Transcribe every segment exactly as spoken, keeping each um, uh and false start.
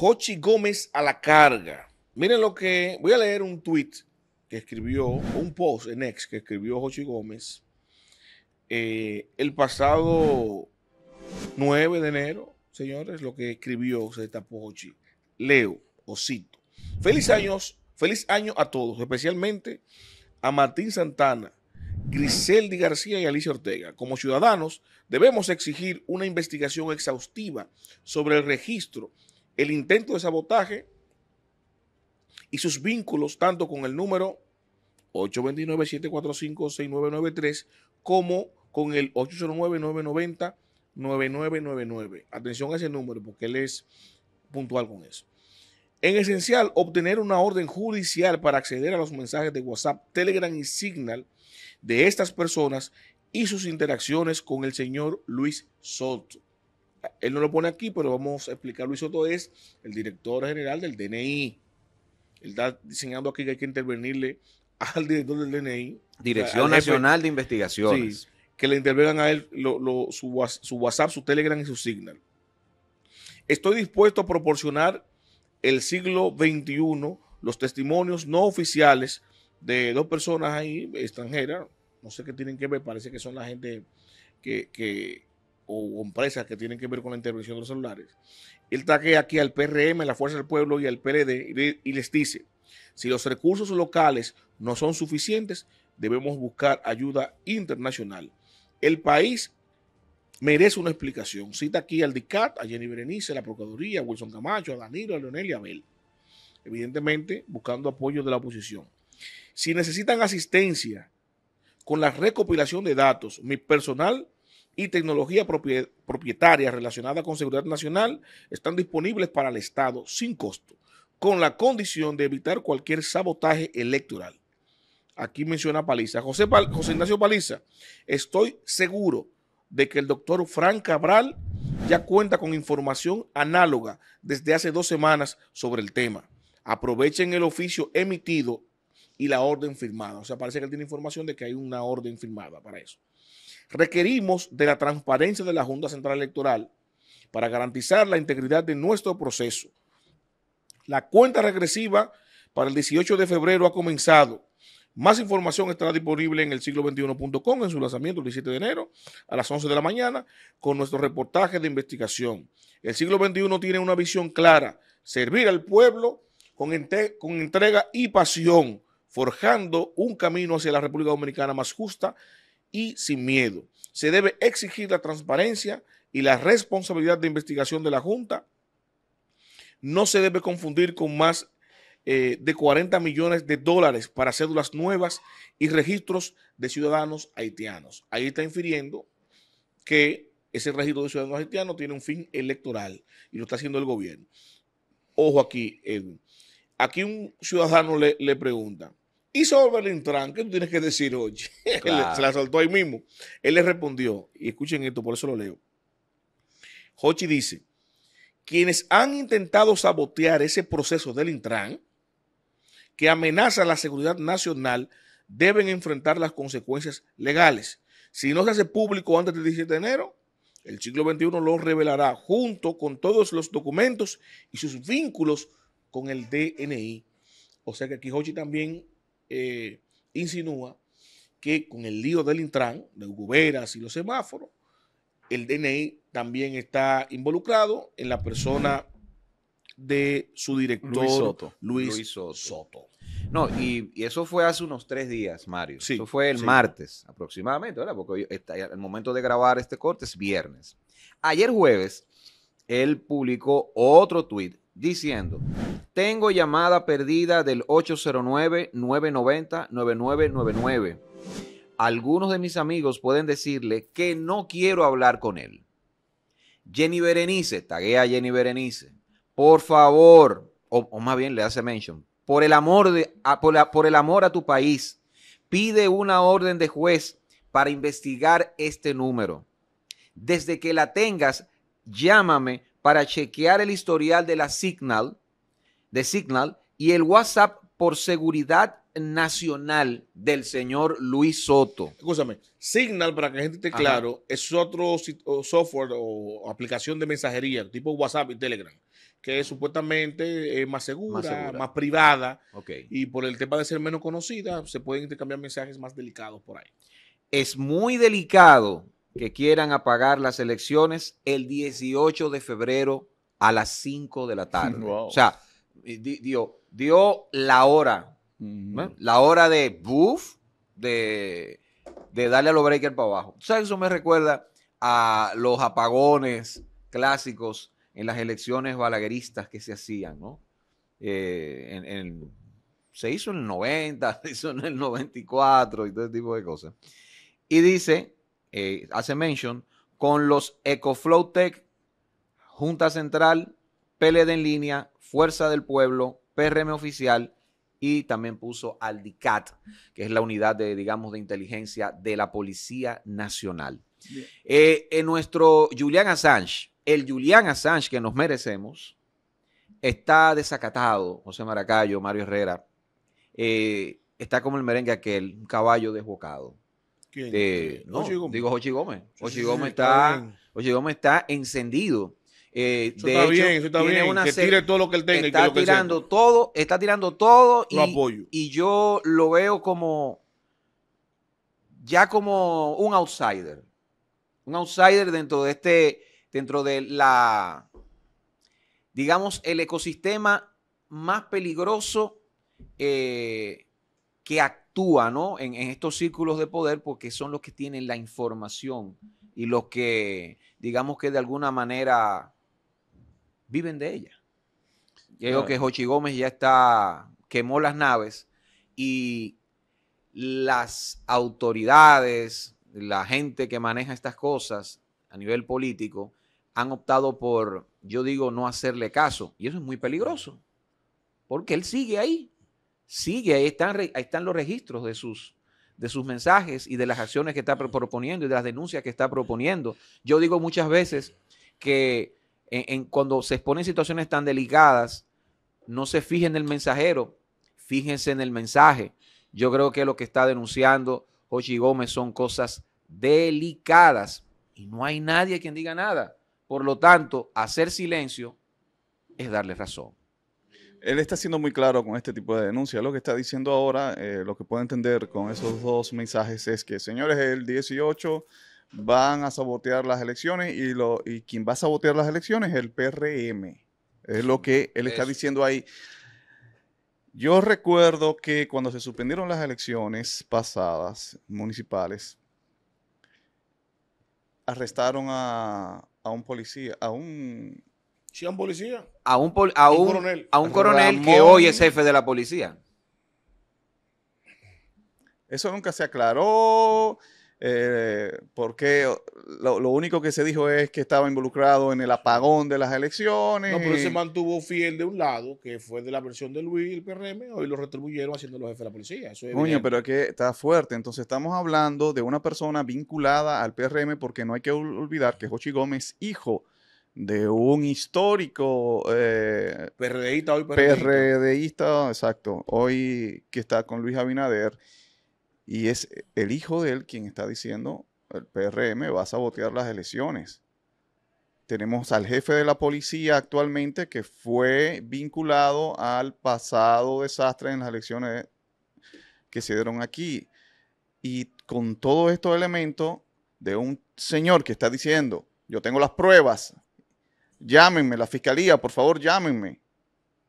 Jochy Gómez a la carga. Miren lo que... Voy a leer un tweet que escribió, un post en X que escribió Jochy Gómez eh, el pasado nueve de enero, señores, lo que escribió, se tapó Jochy. Leo, o cito. Feliz años, feliz año a todos, especialmente a Martín Santana, Griselda García y Alicia Ortega. Como ciudadanos debemos exigir una investigación exhaustiva sobre el registro, el intento de sabotaje y sus vínculos tanto con el número ocho dos nueve, siete cuatro cinco, seis nueve nueve tres como con el ocho cero nueve, nueve nueve cero, nueve nueve nueve nueve. Atención a ese número porque él es puntual con eso. En esencial, obtener una orden judicial para acceder a los mensajes de WhatsApp, Telegram y Signal de estas personas y sus interacciones con el señor Luis Soto. Él no lo pone aquí, pero vamos a explicar. Luis Soto es el director general del D N I. Él está diseñando aquí que hay que intervenirle al director del D N I. Dirección o sea, Nacional de Investigaciones. Sí, que le intervengan a él lo, lo, su, su WhatsApp, su Telegram y su Signal. Estoy dispuesto a proporcionar el siglo veintiuno, los testimonios no oficiales de dos personas ahí, extranjeras, no sé qué tienen que ver, parece que son la gente que, que o empresas que tienen que ver con la intervención de los celulares. Él taquea aquí al P R M, la Fuerza del Pueblo y al P L D y les dice, si los recursos locales no son suficientes, debemos buscar ayuda internacional. El país merece una explicación. Cita aquí al D I C A T, a Jenny Berenice, a la Procuraduría, a Wilson Camacho, a Danilo, a Leonel y a Abel. Evidentemente, buscando apoyo de la oposición. Si necesitan asistencia con la recopilación de datos, mi personal y tecnología propietaria relacionada con seguridad nacional están disponibles para el Estado sin costo, con la condición de evitar cualquier sabotaje electoral. Aquí menciona Paliza. José, Pal- José Ignacio Paliza, estoy seguro de que el doctor Fran Cabral ya cuenta con información análoga desde hace dos semanas sobre el tema. Aprovechen el oficio emitido y la orden firmada. O sea, parece que él tiene información de que hay una orden firmada para eso. Requerimos de la transparencia de la Junta Central Electoral para garantizar la integridad de nuestro proceso. La cuenta regresiva para el dieciocho de febrero ha comenzado. Más información estará disponible en el siglo veintiuno punto com en su lanzamiento el diecisiete de enero a las once de la mañana con nuestro reportaje de investigación. El siglo veintiuno tiene una visión clara, servir al pueblo con, ente- con entrega y pasión, forjando un camino hacia la República Dominicana más justa y sin miedo. Se debe exigir la transparencia y la responsabilidad de investigación de la Junta. No se debe confundir con más Eh, de cuarenta millones de dólares para cédulas nuevas y registros de ciudadanos haitianos. Ahí está infiriendo que ese registro de ciudadanos haitianos tiene un fin electoral y lo está haciendo el gobierno. Ojo aquí, Edwin. Aquí un ciudadano le, le pregunta, ¿y sobre el Intran? ¿Qué tú tienes que decir hoy? Claro. Se la soltó ahí mismo. Él le respondió, y escuchen esto, por eso lo leo. Jochy dice, quienes han intentado sabotear ese proceso del Intran, que amenaza la seguridad nacional, deben enfrentar las consecuencias legales. Si no se hace público antes del diecisiete de enero, el siglo veintiuno lo revelará junto con todos los documentos y sus vínculos con el D N I. O sea que aquí Jochy también eh, insinúa que con el lío del Intran, de Hugo Veras y los semáforos, el D N I también está involucrado en la persona de su director, Luis Soto. Luis Luis Soto. Soto. No, y, y eso fue hace unos tres días, Mario. Sí, eso fue el sí. martes aproximadamente, ¿verdad? Porque el momento de grabar este corte es viernes. Ayer jueves, él publicó otro tuit diciendo, tengo llamada perdida del ocho cero nueve, nueve nueve cero, nueve nueve nueve nueve. Algunos de mis amigos pueden decirle que no quiero hablar con él. Jenny Berenice, taguea a Jenny Berenice, por favor, o, o más bien le hace mention, por el, amor de, a, por, la, por el amor a tu país, pide una orden de juez para investigar este número. Desde que la tengas, llámame para chequear el historial de la Signal, de Signal y el WhatsApp por seguridad nacional del señor Luis Soto. Escúchame, Signal, para que la gente esté claro, es otro software o aplicación de mensajería, tipo WhatsApp y Telegram, que es supuestamente eh, más, segura, más segura, más privada, okay. Y por el tema de ser menos conocida, se pueden intercambiar mensajes más delicados por ahí. Es muy delicado que quieran apagar las elecciones el dieciocho de febrero a las cinco de la tarde. Wow. O sea, dio, dio la hora, mm. ¿eh? La hora de buff, de, de darle a los breakers para abajo. O sea, eso me recuerda a los apagones clásicos en las elecciones balagueristas que se hacían, ¿no? Eh, en, en, se hizo en el noventa, se hizo en el noventa y cuatro y todo ese tipo de cosas. Y dice, eh, hace mention, con los Ecoflowtech, Junta Central, P L D en línea, Fuerza del Pueblo, P R M oficial, y también puso al DICAT, que es la unidad de, digamos, de inteligencia de la Policía Nacional. Eh, en nuestro Julián Assange, el Julián Assange que nos merecemos, está desacatado. José Maracayo, Mario Herrera, eh, está como el merengue aquel, un caballo desbocado. ¿Quién? De, no, digo Jochy Gómez. Jochy Gómez está, Jochy Gómez está encendido. Eh, eso de está hecho, bien, eso está bien. Una que tire todo lo que él tenga. Está, y que tirando lo que todo, está tirando todo. Lo y, apoyo. Y yo lo veo como, ya como un outsider. Un outsider dentro de este, dentro de la, digamos, el ecosistema más peligroso eh, que actúa, ¿no? En, en estos círculos de poder, porque son los que tienen la información y los que, digamos que de alguna manera, viven de ella. Yo creo que Jochy Gómez ya está, quemó las naves, y las autoridades, la gente que maneja estas cosas a nivel político, han optado por, yo digo, no hacerle caso. Y eso es muy peligroso, porque él sigue ahí. Sigue, ahí están, ahí están los registros de sus, de sus mensajes y de las acciones que está proponiendo y de las denuncias que está proponiendo. Yo digo muchas veces que en, en, cuando se exponen situaciones tan delicadas, no se fijen en el mensajero, fíjense en el mensaje. Yo creo que lo que está denunciando Jochy Gómez son cosas delicadas y no hay nadie quien diga nada. Por lo tanto, hacer silencio es darle razón. Él está siendo muy claro con este tipo de denuncias. Lo que está diciendo ahora, eh, lo que puedo entender con esos dos mensajes es que, señores, el dieciocho van a sabotear las elecciones y, lo, y quien va a sabotear las elecciones es el P R M. Es lo que él está diciendo ahí. Yo recuerdo que cuando se suspendieron las elecciones pasadas municipales, arrestaron a, a un policía, a un... Sí, a un policía. A un, pol a un, un coronel, a un coronel Ramón, que hoy es jefe de la policía. Eso nunca se aclaró, eh, porque lo, lo único que se dijo es que estaba involucrado en el apagón de las elecciones. No, pero él se mantuvo fiel de un lado, que fue de la versión de Luis y el P R M, hoy lo retribuyeron haciendo los jefes de la policía. Eso es Coño, pero es que está fuerte. Entonces estamos hablando de una persona vinculada al P R M, porque no hay que olvidar que Jochy Gómez, hijo de un histórico eh, PRDísta, hoy PRDísta. PRDísta, exacto, hoy que está con Luis Abinader, y es el hijo de él quien está diciendo el P R M va a sabotear las elecciones. Tenemos al jefe de la policía actualmente que fue vinculado al pasado desastre en las elecciones que se dieron aquí, y con todos estos elementos de un señor que está diciendo yo tengo las pruebas, llámenme, la fiscalía, por favor, llámenme.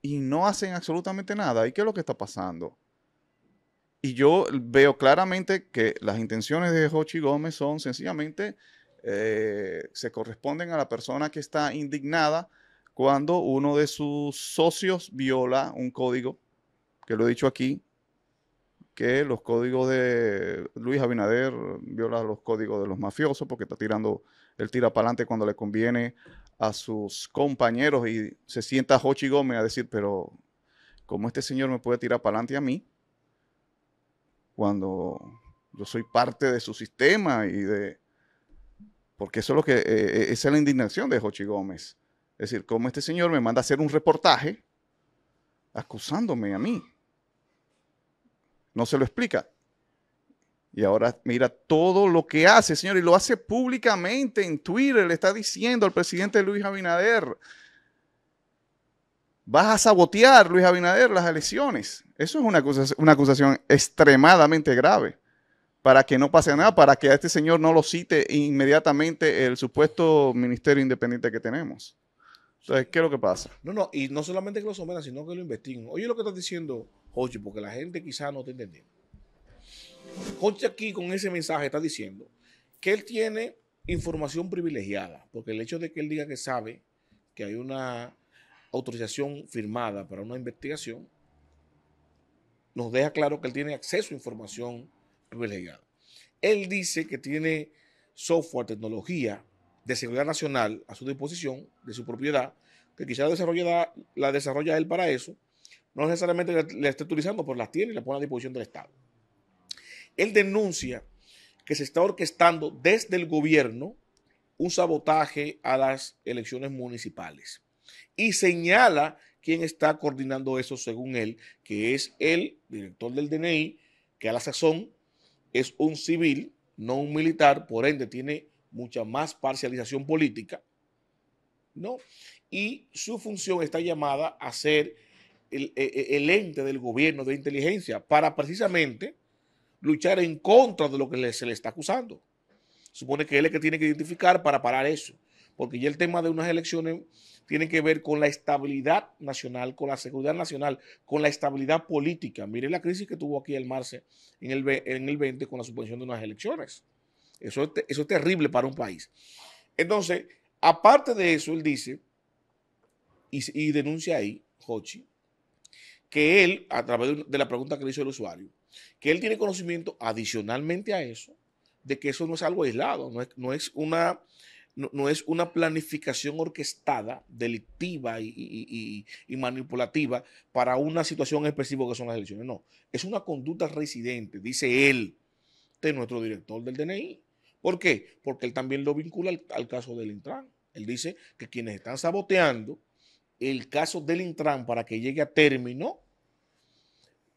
Y no hacen absolutamente nada. ¿Y qué es lo que está pasando? Y yo veo claramente que las intenciones de Jochy Gómez son sencillamente, eh, se corresponden a la persona que está indignada cuando uno de sus socios viola un código, que lo he dicho aquí, que los códigos de Luis Abinader viola los códigos de los mafiosos, porque está tirando, él tira para adelante cuando le conviene a sus compañeros, y se sienta Jochy Gómez a decir, pero ¿cómo este señor me puede tirar para adelante a mí cuando yo soy parte de su sistema? Y de porque eso es lo que, eh, esa es la indignación de Jochy Gómez. Es decir, ¿cómo este señor me manda a hacer un reportaje acusándome a mí? No se lo explica. Y ahora mira todo lo que hace, señor, y lo hace públicamente en Twitter. Le está diciendo al presidente Luis Abinader: vas a sabotear, Luis Abinader, las elecciones. Eso es una acusación, una acusación extremadamente grave. Para que no pase nada, para que a este señor no lo cite inmediatamente el supuesto ministerio independiente que tenemos. Entonces, ¿qué es lo que pasa? No, no, y no solamente que lo sometan, sino que lo investiguen. Oye lo que estás diciendo, Jochy, porque la gente quizás no te entendió. Jochy aquí con ese mensaje está diciendo que él tiene información privilegiada, porque el hecho de que él diga que sabe que hay una autorización firmada para una investigación, nos deja claro que él tiene acceso a información privilegiada. Él dice que tiene software, tecnología de seguridad nacional a su disposición, de su propiedad, que quizás la, la desarrolla él para eso, no necesariamente la, la está utilizando, pero las tiene y la pone a disposición del Estado. Él denuncia que se está orquestando desde el gobierno un sabotaje a las elecciones municipales y señala quién está coordinando eso según él, que es el director del D N I, que a la sazón es un civil, no un militar, por ende tiene mucha más parcialización política, ¿no? Y su función está llamada a ser el, el, el ente del gobierno de inteligencia para precisamente luchar en contra de lo que se le está acusando. Supone que él es el que tiene que identificar para parar eso, porque ya el tema de unas elecciones tiene que ver con la estabilidad nacional, con la seguridad nacional, con la estabilidad política. Mire la crisis que tuvo aquí el Marce en el, en el veinte con la suspensión de unas elecciones. Eso es, eso es terrible para un país. Entonces, aparte de eso, él dice, y, y denuncia ahí, Jochy, que él, a través de la pregunta que le hizo el usuario, que él tiene conocimiento adicionalmente a eso, de que eso no es algo aislado, no es, no es una... No, no es una planificación orquestada, delictiva y, y, y, y manipulativa para una situación específica que son las elecciones. No, es una conducta residente, dice él, de nuestro director del D N I. ¿Por qué? Porque él también lo vincula al, al caso del Intran. Él dice que quienes están saboteando el caso del Intran para que llegue a término,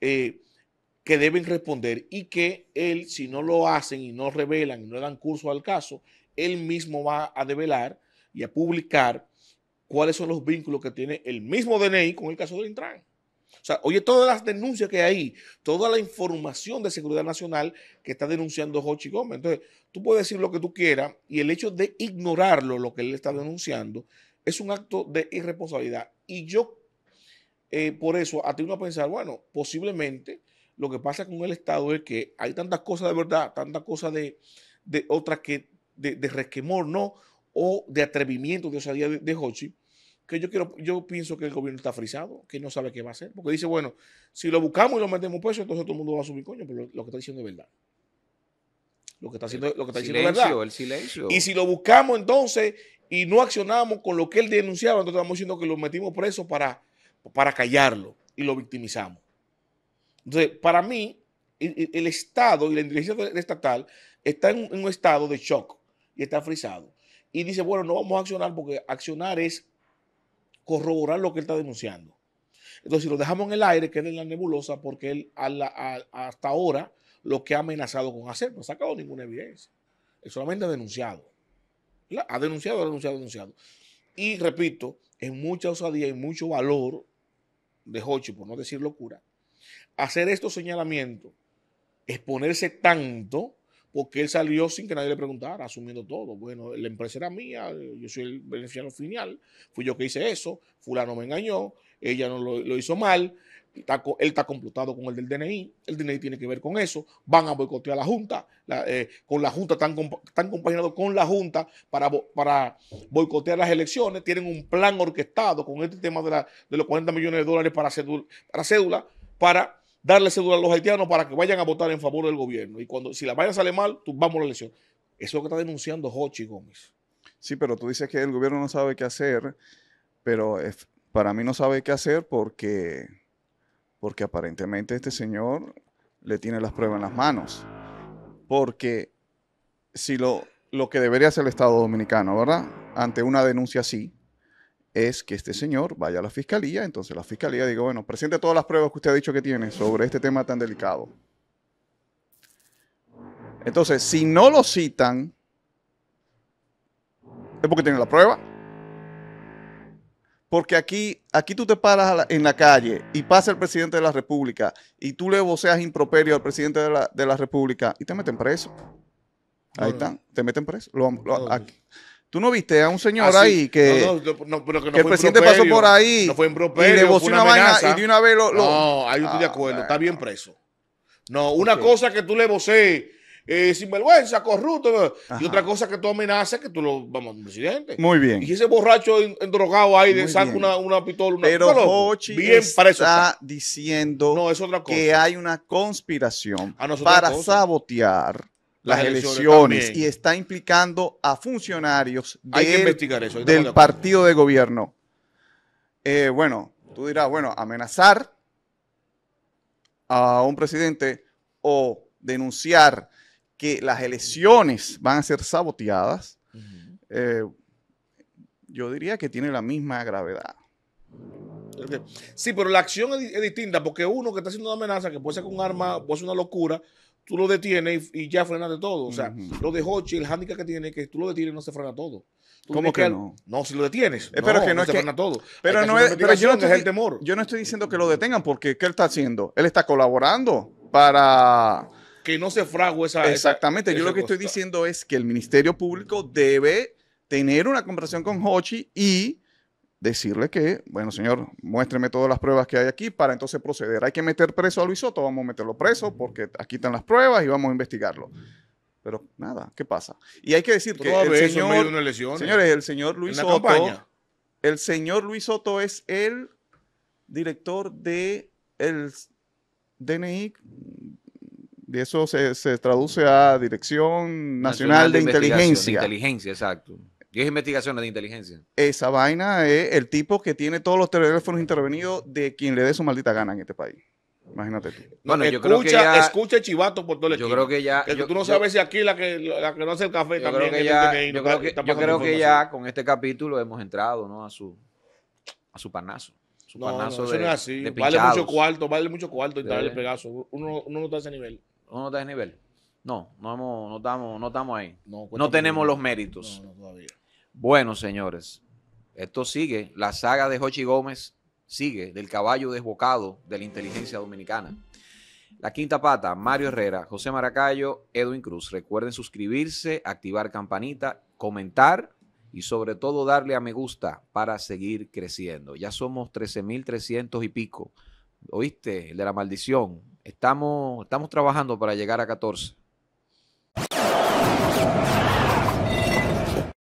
eh, que deben responder, y que él, si no lo hacen y no revelan y no dan curso al caso, él mismo va a develar y a publicar cuáles son los vínculos que tiene el mismo D N I con el caso del Intran. O sea, oye, todas las denuncias que hay, toda la información de seguridad nacional que está denunciando Jochy Gómez. Entonces, tú puedes decir lo que tú quieras, y el hecho de ignorarlo, lo que él está denunciando, es un acto de irresponsabilidad. Y yo, eh, por eso, atino a pensar, bueno, posiblemente lo que pasa con el Estado es que hay tantas cosas de verdad, tantas cosas de, de otras que... De, de resquemor, ¿no? O de atrevimiento, de osadía de, de Jochy, que yo quiero, yo pienso que el gobierno está frisado, que no sabe qué va a hacer, porque dice, bueno, si lo buscamos y lo metemos preso, entonces todo el mundo va a subir coño, pero lo, lo que está diciendo es verdad. Lo que está haciendo, lo que está diciendo es verdad. El silencio. Y si lo buscamos entonces y no accionamos con lo que él denunciaba, entonces estamos diciendo que lo metimos preso para, para callarlo y lo victimizamos. Entonces, para mí, el, el Estado y la inteligencia estatal está en un, en un estado de shock. Y está frisado. Y dice, bueno, no vamos a accionar, porque accionar es corroborar lo que él está denunciando. Entonces, si lo dejamos en el aire, queda en la nebulosa, porque él a la, a, hasta ahora lo que ha amenazado con hacer no ha sacado ninguna evidencia. Él solamente ha denunciado. ¿Verdad? Ha denunciado, ha denunciado, ha denunciado. Y repito, es mucha osadía y mucho valor de Jochy, por no decir locura, hacer estos señalamientos, exponerse tanto, porque él salió sin que nadie le preguntara, asumiendo todo. Bueno, la empresa era mía, yo soy el beneficiario final, fui yo que hice eso, fulano me engañó, ella no lo, lo hizo mal, está, él está complotado con el del D N I, el D N I tiene que ver con eso, van a boicotear a la Junta, la, eh, con la Junta, están, están compaginados con la Junta para, para boicotear las elecciones, tienen un plan orquestado con este tema de, la, de los cuarenta millones de dólares para cédula, para cédula, para... darle cédula a los haitianos para que vayan a votar en favor del gobierno. Y cuando, si la vaina sale mal, tumbamos la elección. Eso es lo que está denunciando Jochy Gómez. Sí, pero tú dices que el gobierno no sabe qué hacer, pero es, para mí no sabe qué hacer porque, porque aparentemente este señor le tiene las pruebas en las manos. Porque si lo, lo que debería hacer el Estado Dominicano, ¿verdad? Ante una denuncia así, es que este señor vaya a la fiscalía, entonces la fiscalía diga, bueno, presente todas las pruebas que usted ha dicho que tiene sobre este tema tan delicado. Entonces, si no lo citan, es porque tienen la prueba. Porque aquí, aquí tú te paras en la calle y pasa el presidente de la República y tú le voceas improperio al presidente de la, de la República y te meten preso. Ahí no, están, te meten preso. Lo, lo, aquí. Tú no viste a un señor ah, ahí que, no, no, no, no, que, no que el presidente pasó por ahí no fue y le voció una, una vaina y de una vez lo... lo... No, ahí yo estoy ah, de acuerdo, está bien preso. No, una okay. cosa que tú le vocees eh, sinvergüenza, corrupto, ajá, y otra cosa que tú amenazas que tú lo... Vamos, presidente. Muy bien. Y ese borracho endrogado ahí de saca una, una pistola... Una, pero Jochy está, está diciendo no, es otra cosa. que hay una conspiración ah, no, para cosa. sabotear las elecciones, elecciones y está implicando a funcionarios hay del, que investigar eso, del partido de gobierno. Eh, bueno, tú dirás, bueno, amenazar a un presidente o denunciar que las elecciones van a ser saboteadas, uh-huh. eh, yo diría que tiene la misma gravedad. Sí, pero la acción es, es distinta, porque uno que está haciendo una amenaza, que puede ser con un arma, puede ser una locura, tú lo detienes y, y ya frenaste todo. O sea, uh-huh. lo de Jochy, el hándicap que tiene es que tú lo detienes y no se frena todo. Tú ¿Cómo que, que no? No, si lo detienes. Eh, pero no, que no, no es se que, frena todo. Pero, no es, pero yo, no estoy, es el temor. yo no estoy diciendo que lo detengan porque ¿qué él está haciendo? Él está colaborando para... Que no se frague esa... Exactamente. Esa, yo esa lo que costa. estoy diciendo es que el Ministerio Público debe tener una conversación con Jochy y decirle que, bueno, señor, muéstreme todas las pruebas que hay aquí para entonces proceder. Hay que meter preso a Luis Soto, vamos a meterlo preso porque aquí están las pruebas y vamos a investigarlo. Pero nada, ¿qué pasa? Y hay que decir que el señor, señores, el señor Luis Soto, el señor Luis Soto es el director de el D N I, de eso se, se traduce a Dirección Nacional, Nacional de, de Inteligencia. De inteligencia, exacto. diez investigaciones de inteligencia. Esa vaina es el tipo que tiene todos los teléfonos intervenidos de quien le dé su maldita gana en este país. Imagínate tú. Bueno, escucha, yo creo que ya, escucha chivato por todo el equipo. Yo creo que ya... Que yo, tú no yo, sabes si aquí la que, la que no hace el café yo también... Creo que ya, que yo creo que, yo creo que ya con este capítulo hemos entrado, ¿no? A su, a su panazo. Su no, panazo no, eso de, no es así. Vale mucho cuarto, vale mucho cuarto y tal el Pegaso. Uno, uno no está a ese nivel. Uno no está a ese nivel. No, no, hemos, no, estamos, no estamos ahí. No, no tenemos los méritos. No, no, todavía. Bueno, señores, esto sigue. La saga de Jochy Gómez sigue, del caballo desbocado de la inteligencia dominicana. La Quinta Pata, Mario Herrera, José Maracayo, Edwin Cruz. Recuerden suscribirse, activar campanita, comentar y sobre todo darle a me gusta para seguir creciendo. Ya somos trece mil trescientos y pico. ¿Oíste? El de la maldición. Estamos, estamos trabajando para llegar a catorce.